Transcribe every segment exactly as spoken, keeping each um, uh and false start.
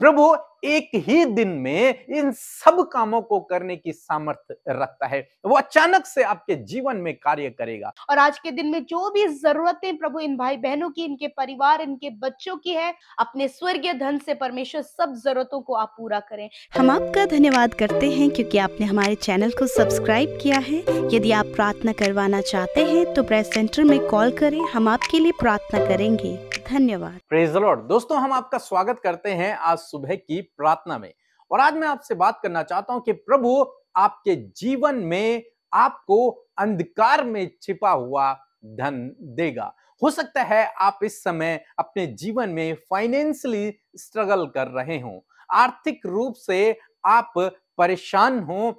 प्रभु एक ही दिन में इन सब कामों को करने की सामर्थ्य रखता है। वो अचानक से आपके जीवन में कार्य करेगा। और आज के दिन में जो भी जरूरतें प्रभु इन भाई बहनों की, इनके परिवार, इनके बच्चों की है, अपने स्वर्गीय धन से परमेश्वर सब जरूरतों को आप पूरा करें। हम आपका धन्यवाद करते हैं क्योंकि आपने हमारे चैनल को सब्सक्राइब किया है। यदि आप प्रार्थना करवाना चाहते हैं तो प्रेस सेंटर में कॉल करें, हम आपके लिए प्रार्थना करेंगे। धन्यवाद। Praise the Lord. दोस्तों, हम आपका स्वागत करते हैं आज सुबह की प्रार्थना में। और आज मैं आपसे बात करना चाहता हूं कि प्रभु आपके जीवन में आपको अंधकार में छिपा हुआ धन देगा। हो सकता है आप इस समय अपने जीवन में फाइनेंशियली स्ट्रगल कर रहे हो, आर्थिक रूप से आप परेशान हो,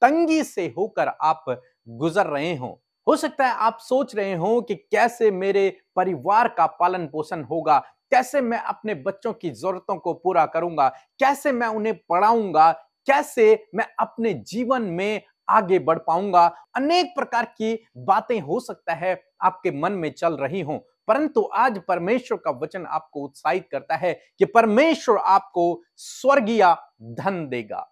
तंगी से होकर आप गुजर रहे हो। हो सकता है आप सोच रहे हो कि कैसे मेरे परिवार का पालन पोषण होगा, कैसे मैं अपने बच्चों की जरूरतों को पूरा करूंगा, कैसे मैं उन्हें पढ़ाऊंगा, कैसे मैं अपने जीवन में आगे बढ़ पाऊंगा। अनेक प्रकार की बातें हो सकता है आपके मन में चल रही हों, परंतु आज परमेश्वर का वचन आपको उत्साहित करता है कि परमेश्वर आपको स्वर्गीय धन देगा।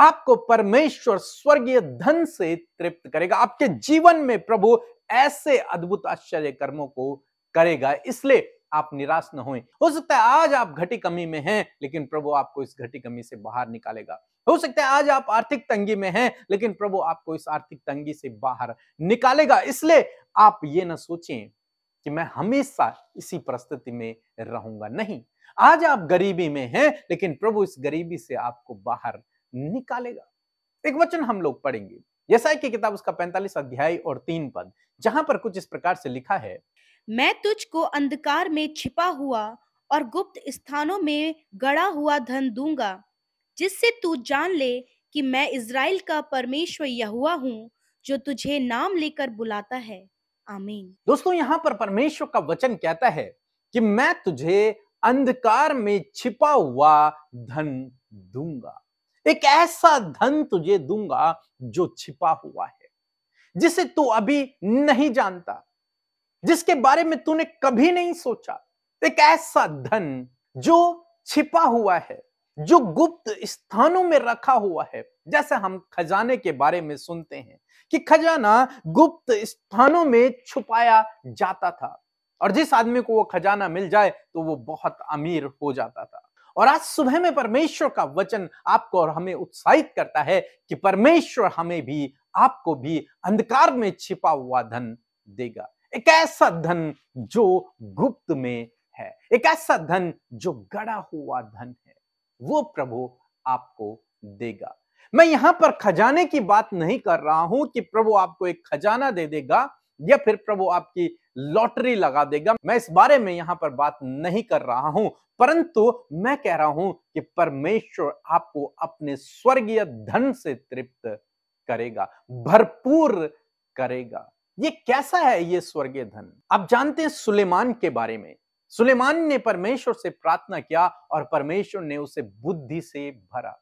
आपको परमेश्वर स्वर्गीय धन से तृप्त करेगा। आपके जीवन में प्रभु ऐसे अद्भुत आश्चर्य कर्मों को करेगा, इसलिए आप निराश न होएं। हो सकता है आज आप घटी कमी में हैं, लेकिन प्रभु आपको इस घटी कमी से बाहर निकालेगा। हो सकता है आज आप आर्थिक तंगी में हैं, लेकिन प्रभु आपको इस आर्थिक तंगी से बाहर निकालेगा। इसलिए आप ये ना सोचें कि मैं हमेशा इसी परिस्थिति में रहूंगा। नहीं, आज आप गरीबी में हैं, लेकिन प्रभु इस गरीबी से आपको बाहर निकालेगा। एक वचन हम लोग पढ़ेंगे यशायाह की किताब उसका पैंतालीस अध्याय और तीन पद, जहां पर कुछ इस प्रकार से लिखा है, मैं तुझको अंधकार में छिपा हुआ और गुप्त स्थानों में गड़ा हुआ धन दूंगा, जिससे तू जान ले कि मैं इजराइल का परमेश्वर यहोवा हूँ, जो तुझे नाम लेकर बुलाता है। आमीन। दोस्तों, यहाँ पर परमेश्वर का वचन कहता है कि मैं तुझे अंधकार में छिपा हुआ धन दूंगा। एक ऐसा धन तुझे दूंगा जो छिपा हुआ है, जिसे तू अभी नहीं जानता, जिसके बारे में तूने कभी नहीं सोचा। एक ऐसा धन जो छिपा हुआ है, जो गुप्त स्थानों में रखा हुआ है। जैसे हम खजाने के बारे में सुनते हैं कि खजाना गुप्त स्थानों में छुपाया जाता था, और जिस आदमी को वो खजाना मिल जाए तो वो बहुत अमीर हो जाता था। और आज सुबह में परमेश्वर का वचन आपको और हमें उत्साहित करता है कि परमेश्वर हमें भी, आपको भी अंधकार में छिपा हुआ धन देगा। एक ऐसा धन जो गुप्त में है, एक ऐसा धन जो गड़ा हुआ धन है, वो प्रभु आपको देगा। मैं यहां पर खजाने की बात नहीं कर रहा हूं कि प्रभु आपको एक खजाना दे देगा या फिर प्रभु आपकी लॉटरी लगा देगा। मैं इस बारे में यहाँ पर बात नहीं कर रहा हूं, परंतु मैं कह रहा हूं कि परमेश्वर आपको अपने स्वर्गीय धन से तृप्त करेगा, भरपूर करेगा। ये कैसा है ये स्वर्गीय धन? आप जानते हैं सुलेमान के बारे में। सुलेमान ने परमेश्वर से प्रार्थना किया और परमेश्वर ने उसे बुद्धि से भरा,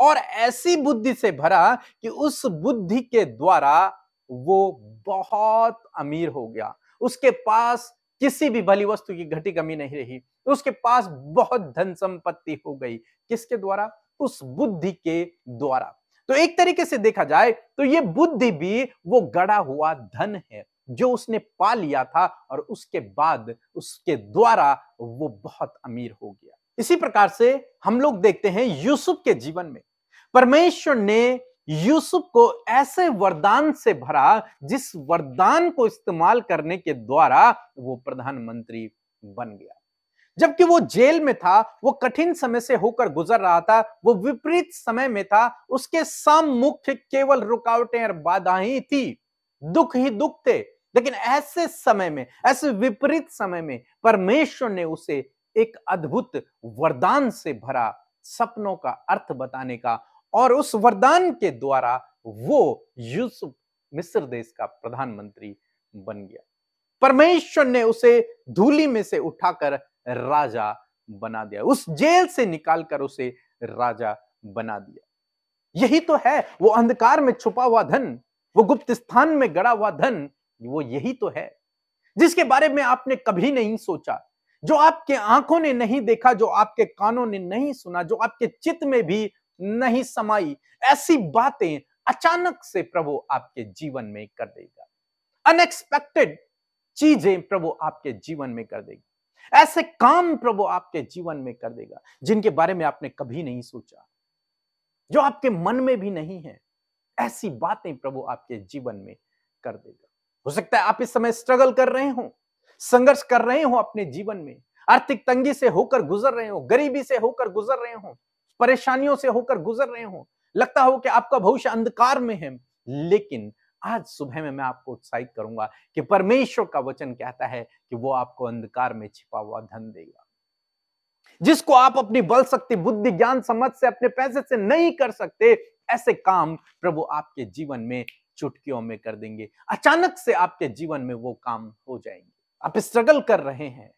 और ऐसी बुद्धि से भरा कि उस बुद्धि के द्वारा वो बहुत अमीर हो गया। उसके पास किसी भी भली वस्तु की घटी कमी नहीं रही, उसके पास बहुत धन संपत्ति हो गई। किसके द्वारा? उस बुद्धि के द्वारा। तो एक तरीके से देखा जाए तो ये बुद्धि भी वो गड़ा हुआ धन है जो उसने पा लिया था, और उसके बाद उसके द्वारा वो बहुत अमीर हो गया। इसी प्रकार से हम लोग देखते हैं यूसुफ के जीवन में। परमेश्वर ने यूसुफ को ऐसे वरदान से भरा, जिस वरदान को इस्तेमाल करने के द्वारा वो प्रधानमंत्री बन गया। जबकि वो जेल में था, वो कठिन समय से होकर गुजर रहा था, वो विपरीत समय में था, उसके सम्मुख केवल रुकावटें और बाधाएं थी, दुख ही दुख थे। लेकिन ऐसे समय में, ऐसे विपरीत समय में परमेश्वर ने उसे एक अद्भुत वरदान से भरा, सपनों का अर्थ बताने का, और उस वरदान के द्वारा वो यूसुफ मिस्र देश का प्रधानमंत्री बन गया। परमेश्वर ने उसे धूली में से उठाकर राजा बना दिया, उस जेल से निकालकर उसे राजा बना दिया। यही तो है वो अंधकार में छुपा हुआ धन, वो गुप्त स्थान में गड़ा हुआ धन, वो यही तो है जिसके बारे में आपने कभी नहीं सोचा, जो आपके आंखों ने नहीं देखा, जो आपके कानों ने नहीं सुना, जो आपके चित्त में भी नहीं समाई, ऐसी बातें अचानक से प्रभु आपके जीवन में कर देगा। अनएक्सपेक्टेड चीजें प्रभु आपके जीवन में कर देगा। ऐसे काम प्रभु आपके जीवन में कर देगा जिनके बारे में आपने कभी नहीं सोचा, जो आपके मन में भी नहीं है, ऐसी बातें प्रभु आपके जीवन में कर देगा। हो सकता है आप इस समय स्ट्रगल कर रहे हो, संघर्ष कर रहे हो अपने जीवन में, आर्थिक तंगी से होकर गुजर रहे हो, गरीबी से होकर गुजर रहे हो, परेशानियों से होकर गुजर रहे हो, लगता हो कि आपका भविष्य अंधकार में है। लेकिन आज सुबह में मैं आपको उत्साहित करूंगा कि परमेश्वर का वचन कहता है कि वो आपको अंधकार में छिपा हुआ धन देगा, जिसको आप अपनी बल शक्ति, बुद्धि, ज्ञान, समझ से, अपने पैसे से नहीं कर सकते। ऐसे काम प्रभु आपके जीवन में चुटकियों में कर देंगे। अचानक से आपके जीवन में वो काम हो जाएंगे। आप स्ट्रगल कर रहे हैं,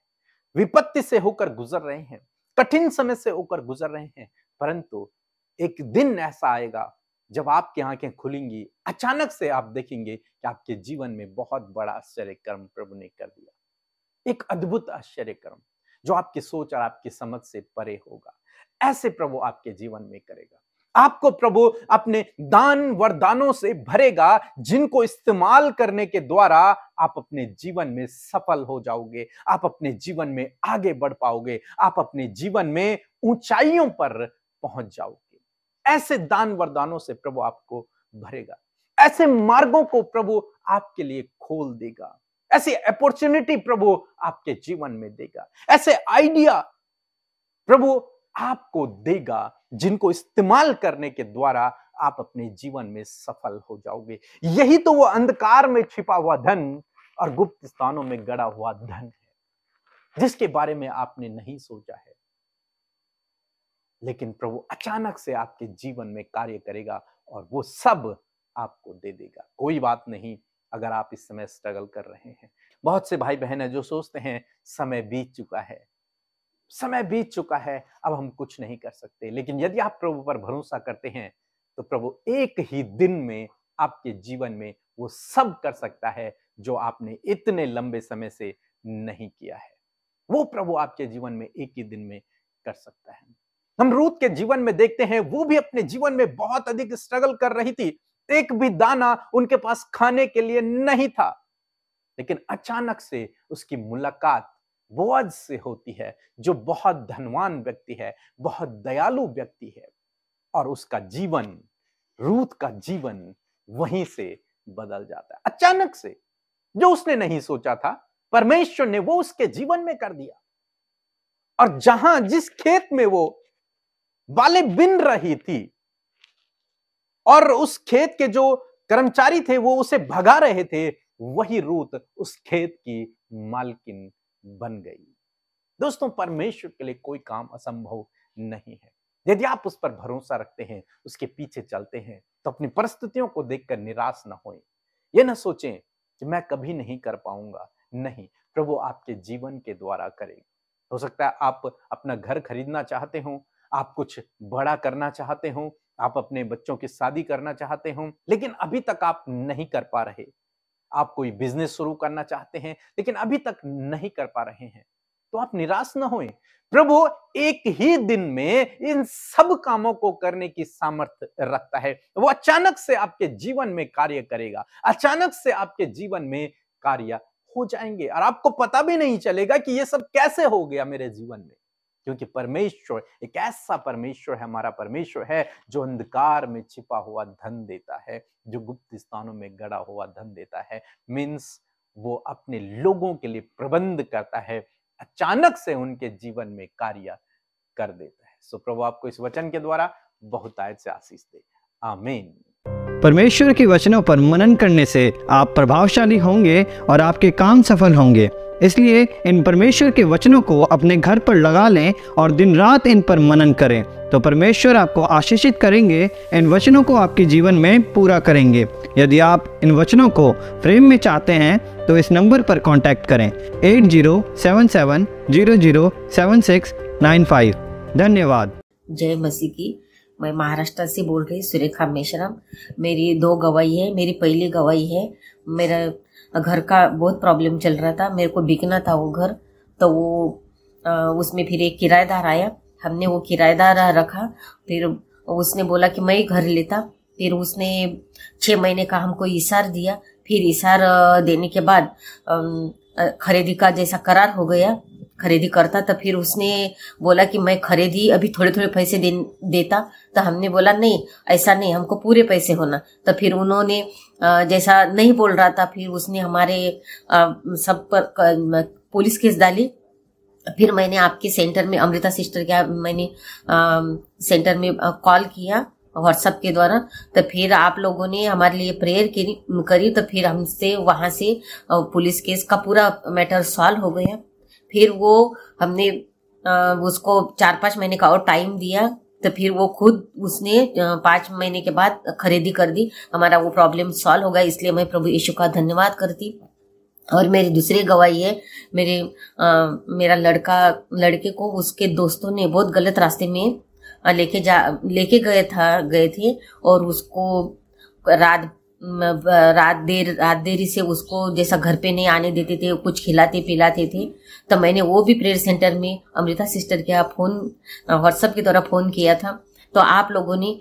विपत्ति से होकर गुजर रहे हैं, कठिन समय से होकर गुजर रहे हैं, परंतु एक दिन ऐसा आएगा जब आपकी आंखें खुलेंगी। अचानक से आप देखेंगे कि आपके जीवन में बहुत बड़ा आश्चर्यकर्म प्रभु ने कर दिया, एक अद्भुत आश्चर्यकर्म जो आपकी सोच और आपकी समझ से परे होगा। ऐसे प्रभु आपके जीवन में करेगा। आपको प्रभु अपने दान वरदानों से भरेगा, जिनको इस्तेमाल करने के द्वारा आप अपने जीवन में सफल हो जाओगे, आप अपने जीवन में आगे बढ़ पाओगे, आप अपने जीवन में ऊंचाइयों पर पहुंच जाओगे। ऐसे दान वरदानों से प्रभु आपको भरेगा, ऐसे मार्गों को प्रभु आपके लिए खोल देगा, ऐसी अपॉर्चुनिटी प्रभु आपके जीवन में देगा, ऐसे आइडिया प्रभु आपको देगा जिनको इस्तेमाल करने के द्वारा आप अपने जीवन में सफल हो जाओगे। यही तो वो अंधकार में छिपा हुआ धन और गुप्त स्थानों में गड़ा हुआ धन है, जिसके बारे में आपने नहीं सोचा है, लेकिन प्रभु अचानक से आपके जीवन में कार्य करेगा और वो सब आपको दे देगा। कोई बात नहीं अगर आप इस समय स्ट्रगल कर रहे हैं। बहुत से भाई बहन है जो सोचते हैं समय बीत चुका है, समय बीत चुका है, अब हम कुछ नहीं कर सकते। लेकिन यदि आप प्रभु पर भरोसा करते हैं तो प्रभु एक ही दिन में आपके जीवन में वो सब कर सकता है जो आपने इतने लंबे समय से नहीं किया है। वो प्रभु आपके जीवन में एक ही दिन में कर सकता है। हम रूत के जीवन में देखते हैं, वो भी अपने जीवन में बहुत अधिक स्ट्रगल कर रही थी। एक भी दाना उनके पास खाने के लिए नहीं था, लेकिन अचानक से उसकी मुलाकात बोअज से होती है, जो बहुत धनवान व्यक्ति है, बहुत दयालु व्यक्ति है, और उसका जीवन, रूथ का जीवन वहीं से बदल जाता है। अचानक से जो उसने नहीं सोचा था, परमेश्वर ने वो उसके जीवन में कर दिया। और जहां जिस खेत में वो बाले बिन रही थी और उस खेत के जो कर्मचारी थे वो उसे भगा रहे थे, वही रूथ उस खेत की मालकिन बन गई। दोस्तों, परमेश्वर के लिए कोई काम असंभव नहीं है। यदि आप उस पर भरोसा रखते हैं, उसके पीछे चलते हैं, तो अपनी परिस्थितियों को देखकर निराश ना होएं। ये ना सोचें कि मैं कभी नहीं कर पाऊंगा। नहीं, प्रभु आपके जीवन के द्वारा करेगा। हो सकता है आप अपना घर खरीदना चाहते हो, आप कुछ बड़ा करना चाहते हो, आप अपने बच्चों की शादी करना चाहते हो, लेकिन अभी तक आप नहीं कर पा रहे। आप कोई बिजनेस शुरू करना चाहते हैं, लेकिन अभी तक नहीं कर पा रहे हैं, तो आप निराश ना होएं। प्रभु एक ही दिन में इन सब कामों को करने की सामर्थ्य रखता है। वो अचानक से आपके जीवन में कार्य करेगा। अचानक से आपके जीवन में कार्य हो जाएंगे और आपको पता भी नहीं चलेगा कि ये सब कैसे हो गया मेरे जीवन में, क्योंकि परमेश्वर एक ऐसा परमेश्वर है, हमारा परमेश्वर है, जो अंधकार में छिपा हुआ धन देता है, जो गुप्त स्थानों में गड़ा हुआ धन देता है। मींस वो अपने लोगों के लिए प्रबंध करता है, अचानक से उनके जीवन में कार्य कर देता है। सो प्रभु आपको इस वचन के द्वारा बहुतायत से आशीष दे। आमीन। परमेश्वर के वचनों पर मनन करने से आप प्रभावशाली होंगे और आपके काम सफल होंगे। इसलिए इन परमेश्वर के वचनों को अपने घर पर लगा लें और दिन रात इन पर मनन करें, तो परमेश्वर आपको आशीषित करेंगे, इन वचनों को आपके जीवन में पूरा करेंगे। यदि आप इन वचनों को फ्रेम में चाहते हैं तो इस नंबर पर कॉन्टैक्ट करें eight zero seven seven zero zero seven six nine five. धन्यवाद। जय मसीह की। मैं महाराष्ट्र से बोल रही सुरेखा मेश्राम। मेरी दो गवाही है। मेरी पहली गवाही है, मेरा घर का बहुत प्रॉब्लम चल रहा था, मेरे को बिकना था वो घर, तो वो उसमें फिर एक किराएदार आया, हमने वो किराएदार रखा। फिर उसने बोला कि मैं घर लेता। फिर उसने छः महीने का हमको इशार दिया। फिर इशार देने के बाद खरीदी का जैसा करार हो गया, खरीदी करता। तो फिर उसने बोला कि मैं खरीदी अभी थोड़े थोड़े पैसे दे देता। तो हमने बोला नहीं, ऐसा नहीं, हमको पूरे पैसे होना। तो फिर उन्होंने जैसा नहीं बोल रहा था, फिर उसने हमारे सब पर पुलिस केस डाली। फिर मैंने आपके सेंटर में, अमृता सिस्टर के मैंने सेंटर में कॉल किया व्हाट्सएप के द्वारा। तो फिर आप लोगों ने हमारे लिए प्रेयर करी। तो फिर हमसे वहाँ से पुलिस केस का पूरा मैटर सॉल्व हो गया। फिर वो हमने उसको चार पाँच महीने का और टाइम दिया। तो फिर वो खुद उसने पाँच महीने के बाद खरीदी कर दी। हमारा वो प्रॉब्लम सॉल्व हो गया। इसलिए मैं प्रभु यीशु का धन्यवाद करती। और मेरी दूसरी गवाही है, मेरे आ, मेरा लड़का लड़के को उसके दोस्तों ने बहुत गलत रास्ते में लेके जा लेके गए था गए थे और उसको रात रात देर रात देरी से उसको जैसा घर पे नहीं आने देते थे, कुछ खिलाते पिलाते थे। तो मैंने वो भी प्रेयर सेंटर में अमृता सिस्टर के फोन व्हाट्सएप के द्वारा फ़ोन किया था। तो आप लोगों ने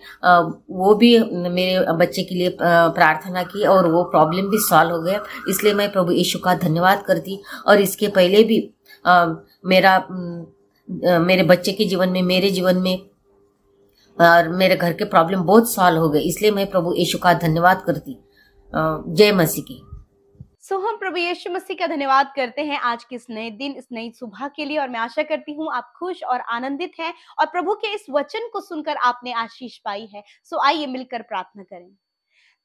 वो भी मेरे बच्चे के लिए प्रार्थना की और वो प्रॉब्लम भी सॉल्व हो गया। इसलिए मैं प्रभु यीशु का धन्यवाद करती। और इसके पहले भी मेरा मेरे बच्चे के जीवन में, मेरे जीवन में और मेरे घर के प्रॉब्लम बहुत सॉल्व हो गए। इसलिए मैं प्रभु यीशु का धन्यवाद करती। जय मसीह की। सो so, हम प्रभु यीशु मसीह का धन्यवाद करते हैं आज के इस नए दिन, इस नई सुबह के लिए। और मैं आशा करती हूँ आप खुश और आनंदित हैं और प्रभु के इस वचन को सुनकर आपने आशीष पाई है। सो so, आइए मिलकर प्रार्थना करें।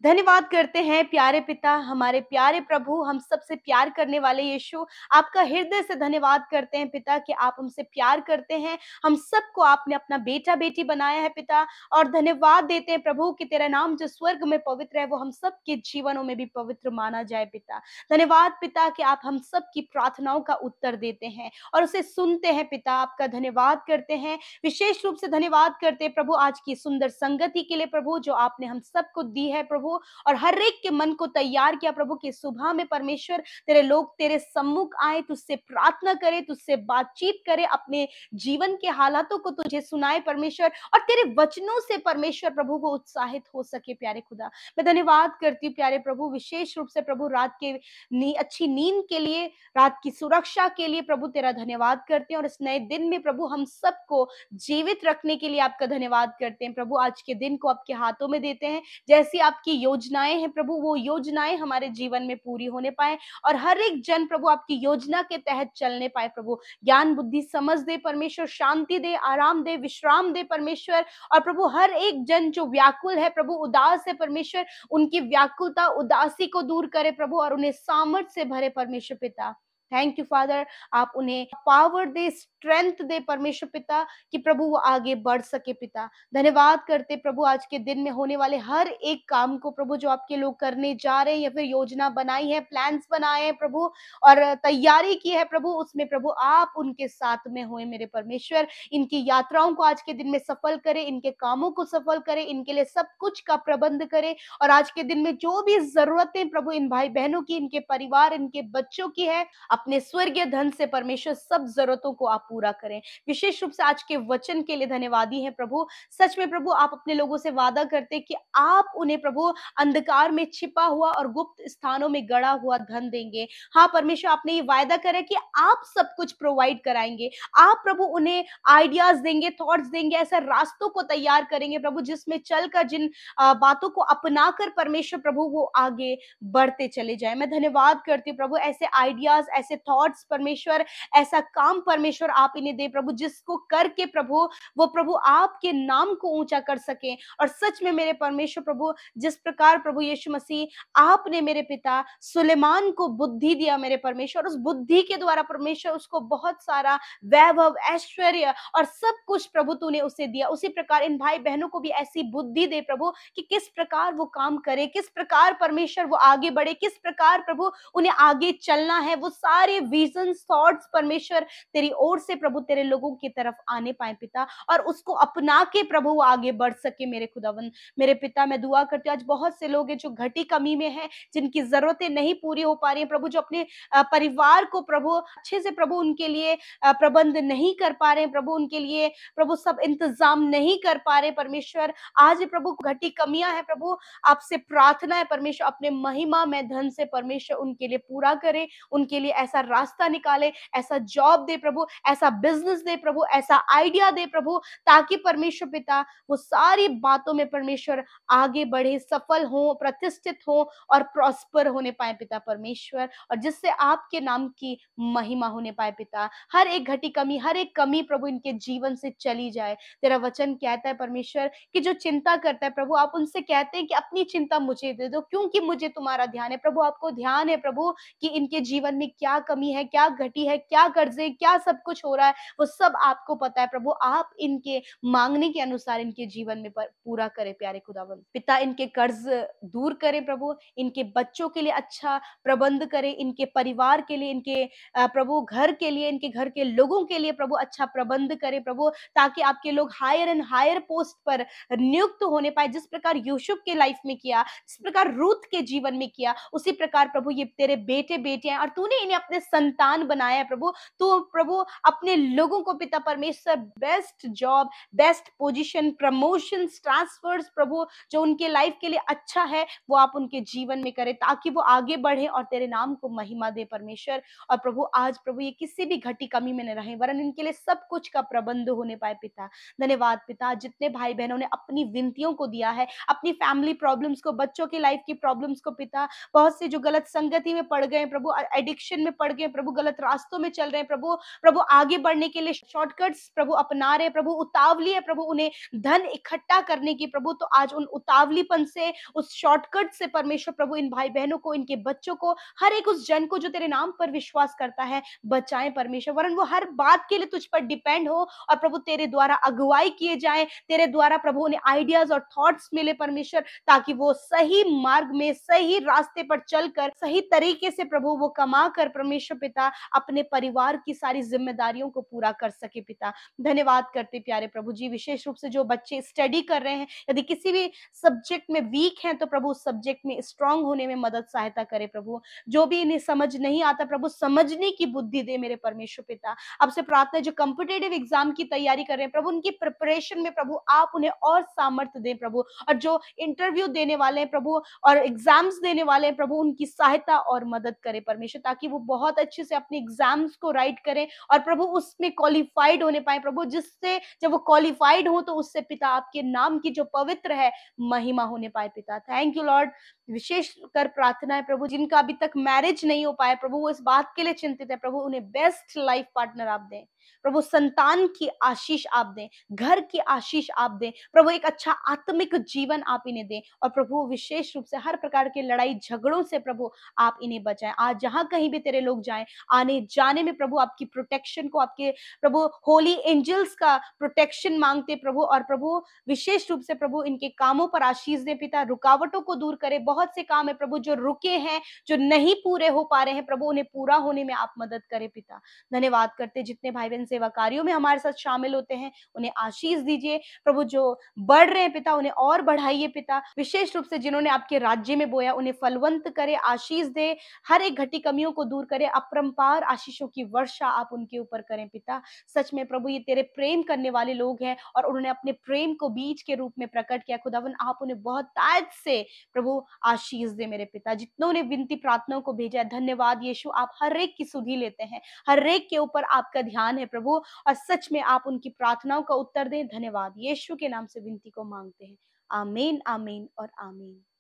धन्यवाद करते हैं प्यारे पिता, हमारे प्यारे प्रभु, हम सबसे प्यार करने वाले यीशु। आपका हृदय से धन्यवाद करते हैं पिता कि आप हमसे प्यार करते हैं। हम सबको आपने अपना बेटा बेटी बनाया है पिता। और धन्यवाद देते हैं प्रभु कि तेरा नाम जो स्वर्ग में पवित्र है वो हम सब के जीवनों में भी पवित्र माना जाए पिता। धन्यवाद पिता कि आप हम सब की प्रार्थनाओं का उत्तर देते हैं और उसे सुनते हैं पिता। आपका धन्यवाद करते हैं, विशेष रूप से धन्यवाद करते हैं प्रभु आज की सुंदर संगति के लिए प्रभु जो आपने हम सबको दी है प्रभु। और हर एक के मन को तैयार किया प्रभु कि सुबह में परमेश्वर तेरे लोग तेरे सम्मुख आए, तुझसे प्रार्थना करे, तुझसे बातचीत करे, अपने जीवन के हालातों को तुझे सुनाए परमेश्वर और तेरे वचनों से परमेश्वर प्रभु को उत्साहित हो सके। प्यारे खुदा मैं धन्यवाद करती हूँ प्यारे प्रभु, विशेष रूप से प्रभु रात के नी, अच्छी नींद के लिए, रात की सुरक्षा के लिए प्रभु तेरा धन्यवाद करते हैं। और इस नए दिन में प्रभु हम सबको जीवित रखने के लिए आपका धन्यवाद करते हैं प्रभु। आज के दिन को आपके हाथों में देते हैं, जैसी आपकी योजनाएं हैं प्रभु वो योजनाएं हमारे जीवन में पूरी होने पाए और हर एक जन प्रभु आपकी योजना के तहत चलने पाए प्रभु। ज्ञान बुद्धि समझ दे परमेश्वर, शांति दे, आराम दे, विश्राम दे परमेश्वर। और प्रभु हर एक जन जो व्याकुल है प्रभु, उदास है परमेश्वर, उनकी व्याकुलता उदासी को दूर करे प्रभु और उन्हें सामर्थ से भरे परमेश्वर पिता। थैंक यू फादर, आप उन्हें पावर दे, स्ट्रेंथ दे परमेश्वर पिता कि प्रभु वो आगे बढ़ सके पिता। धन्यवाद करते प्रभु आज के दिन में होने वाले हर एक काम को प्रभु जो आपके लोग करने जा रहे हैं या फिर योजना बनाई है, प्लान्स बनाए हैं प्रभु और तैयारी की है प्रभु, उसमें प्रभु आप उनके साथ में होए मेरे परमेश्वर। इनकी यात्राओं को आज के दिन में सफल करें, इनके कामों को सफल करें, इनके लिए सब कुछ का प्रबंध करें। और आज के दिन में जो भी जरूरतें प्रभु इन भाई बहनों की, इनके परिवार, इनके बच्चों की है, अपने स्वर्गीय धन से परमेश्वर सब जरूरतों को आप पूरा करें। विशेष रूप से आज के वचन के लिए धन्यवादी हैं प्रभु। सच में प्रभु आप अपने लोगों से वादा करते कि आप उन्हें प्रभु अंधकार में छिपा हुआ और गुप्त स्थानों में गड़ा हुआ धन देंगे। हाँ परमेश्वर आपने ये वायदा करा कि आप सब कुछ प्रोवाइड कराएंगे। आप प्रभु उन्हें आइडियाज देंगे, थॉट्स देंगे, ऐसा रास्तों को तैयार करेंगे प्रभु जिसमें चलकर, जिन बातों को अपनाकर परमेश्वर प्रभु वो आगे बढ़ते चले जाए। मैं धन्यवाद करती हूँ प्रभु, ऐसे आइडियाज, ऐसे थॉट्स परमेश्वर, ऐसा काम परमेश्वर आप इन्हें दे प्रभु जिसको करके प्रभु वो प्रभु आपके नाम को ऊंचा कर सके। और सच में मेरे परमेश्वर प्रभु जिस प्रकार प्रभु यीशु मसीह आपने मेरे पिता सुलेमान को बुद्धि दिया मेरे परमेश्वर, उस बुद्धि के द्वारा परमेश्वर उसको बहुत सारा वैभव, ऐश्वर्य और सब कुछ प्रभु तूने उसे दिया, उसी प्रकार इन भाई बहनों को भी ऐसी बुद्धि दे प्रभु कि किस प्रकार वो काम करे, किस प्रकार परमेश्वर वो आगे बढ़े, किस प्रकार प्रभु उन्हें आगे चलना है, वो सारे विजन्स, थॉट्स परमेश्वर तेरी ओर से प्रभु तेरे लोगों की तरफ आने पाए पिता, और उसको अपना के प्रभु आगे बढ़ सके मेरे खुदावन। मेरे पिता मैं दुआ करती हूँ आज बहुत से लोग हैं जो घटी कमी में है, जिनकी जरूरतें नहीं पूरी हो पा रही है प्रभु, जो अपने परिवार को प्रभु अच्छे से प्रभु उनके लिए प्रबंध नहीं कर पा रहे हैं प्रभु, उनके लिए प्रभु सब इंतजाम नहीं कर पा रहे परमेश्वर। आज प्रभु घटी कमियां हैं प्रभु, आपसे प्रार्थना है परमेश्वर अपने महिमा में धन से परमेश्वर उनके लिए पूरा करे, उनके लिए ऐसा रास्ता निकाले, ऐसा जॉब दे प्रभु, ऐसा बिजनेस दे प्रभु, ऐसा आइडिया दे प्रभु, ताकि परमेश्वर पिता वो सारी बातों में परमेश्वर आगे बढ़े, सफल हो, प्रतिष्ठित हो और प्रॉस्पर होने पाए पिता परमेश्वर, और जिससे आपके नाम की महिमा होने पाए पिता। हर एक घटी कमी, हर एक कमी प्रभु इनके जीवन से चली जाए। तेरा वचन कहता है परमेश्वर कि जो चिंता करता है प्रभु, आप उनसे कहते हैं कि अपनी चिंता मुझे दे दो क्योंकि मुझे तुम्हारा ध्यान है प्रभु। आपको ध्यान है प्रभु कि इनके जीवन में क्या कमी है, क्या घटी है, क्या कर्जे, क्या सब कुछ हो रहा है, वो सब आपको पता है प्रभु। आप इनके मांगने के अनुसार इनके जीवन में पूरा करें प्यारे खुदावन पिता। इनके कर्ज दूर करें प्रभु, इनके बच्चों के लिए अच्छा प्रबंध करें, इनके परिवार के लिए, इनके प्रभु घर के लिए, इनके घर के लोगों के लिए प्रभु अच्छा प्रबंध करें प्रभु, ताकि आपके लोग हायर एंड हायर पोस्ट पर नियुक्त होने पाए। जिस प्रकार यूसुफ के लाइफ में किया, जिस प्रकार रूथ के जीवन में किया, उसी प्रकार प्रभु ये तेरे बेटे बेटियां और तूने इन्हें अपने संतान बनाया है प्रभु। तो प्रभु अपने लोगों को पिता परमेश्वर best job, best position, promotions, transfers प्रभु जो उनके लाइफ के लिए अच्छा है वो आप उनके जीवन में करें, ताकि वो आगे बढ़े और तेरे नाम को महिमा दे परमेश्वर। और प्रभु आज प्रभु ये किसी भी घटी कमी में न रहे, वरन इनके लिए सब कुछ का प्रबंध होने पाए पिता। धन्यवाद पिता, जितने भाई बहनों ने अपनी विनतियों को दिया है, अपनी फैमिली प्रॉब्लम्स को, बच्चों की लाइफ की प्रॉब्लम्स को पिता, बहुत से जो गलत संगति में पड़ गए प्रभु, एडिक्शन में पड़ गए प्रभु, गलत रास्तों में चल रहे हैं प्रभु, प्रभु आगे बढ़ने के लिए शॉर्टकट्स प्रभु अपना रहे प्रभु, उतावली है प्रभु उन्हें धन इकट्ठा करने की प्रभु। तो आज उन उतावलीपन से, उस शॉर्टकट से परमेश्वर प्रभु इन भाई बहनों को, इनके बच्चों को, हर एक उस जन को जो तेरे नाम पर विश्वास करता है बचाए परमेश्वर, वरन वो हर बात के लिए तुझ पर डिपेंड हो और प्रभु तेरे द्वारा अगुवाई किए जाए, तेरे द्वारा प्रभु उन्हें आइडियाज और थॉट्स मिले परमेश्वर, ताकि वो सही मार्ग में, सही रास्ते पर चलकर सही तरीके से प्रभु वो कमा कर परमेश्वर पिता अपने परिवार की सारी जिम्मेदारियों को पूरा कर सके पिता। धन्यवाद करते प्यारे प्रभु जी, विशेष रूप से जो बच्चे स्टडी कर रहे हैं, यदि किसी भी सब्जेक्ट में वीक हैं तो प्रभु उस सब्जेक्ट में स्ट्रांग होने में मदद सहायता करे प्रभु। जो भी इन्हें समझ नहीं आता प्रभु समझने की बुद्धि दे मेरे परमेश्वर पिता। आपसे प्रार्थना है जो कॉम्पिटिटिव एग्जाम की तैयारी कर रहे हैं प्रभु, उनकी प्रिपरेशन में प्रभु आप उन्हें और सामर्थ्य दें प्रभु, और जो इंटरव्यू देने वाले हैं प्रभु और एग्जाम्स देने वाले हैं प्रभु, उनकी सहायता और मदद करे परमेश्वर, ताकि वो बहुत अच्छे से अपने एग्जाम्स को राइट करें और प्रभु उसमें क्वालिफाइड होने पाए प्रभु, जिससे जब वो क्वालिफाइड हो तो उससे पिता आपके नाम की जो पवित्र है महिमा होने पाए पिता। थैंक यू लॉर्ड, विशेष कर प्रार्थना है प्रभु जिनका अभी तक मैरिज नहीं हो पाया प्रभु, वो इस बात के लिए चिंतित है प्रभु, उन्हें बेस्ट लाइफ पार्टनर आप दें प्रभु, संतान की आशीष आप दें, घर की आशीष आप दें प्रभु, एक अच्छा आत्मिक जीवन आप इन्हें दें, और प्रभु विशेष रूप से हर प्रकार के लड़ाई झगड़ों से प्रभु आप इन्हें बचाएं। आज जहां कहीं भी तेरे लोग जाएं, आने जाने में प्रभु आपकी प्रोटेक्शन को, आपके प्रभु होली एंजल्स का प्रोटेक्शन मांगते प्रभु, और प्रभु विशेष रूप से प्रभु इनके कामों पर आशीष दें पिता, रुकावटों को दूर करें। बहुत से काम है प्रभु जो रुके हैं, जो नहीं पूरे हो पा रहे हैं प्रभु, उन्हें पूरा होने में आप मदद करें पिता। धन्यवाद करते जितने भाई बहन सेवा कार्यों में हमारे साथ शामिल होते हैं, उन्हें आशीष दीजिए प्रभु, जो बढ़ रहे हैं पिता उन्हें और बढ़ाइए पिता, विशेष रूप से जिन्होंने आपके राज्य में बोया उन्हें फलवंत करे, आशीष दे, हर एक घटी कमियों को दूर करे, अपरंपार आशीषों की वर्षा आप उनके ऊपर करें पिता। सच में प्रभु ये तेरे प्रेम करने वाले लोग हैं और उन्होंने अपने प्रेम को बीज के रूप में प्रकट किया खुदावन, आप उन्हें बहुत ताज से प्रभु आशीष दे मेरे पिता। जितनों ने विनती प्रार्थनाओं को भेजा है, धन्यवाद यीशु, आप हर एक की सुधि लेते हैं, हर एक के ऊपर आपका ध्यान है प्रभु, और सच में आप उनकी प्रार्थनाओं का उत्तर दें। धन्यवाद यीशु के नाम से विनती को मांगते हैं, आमीन, आमीन और आमीन।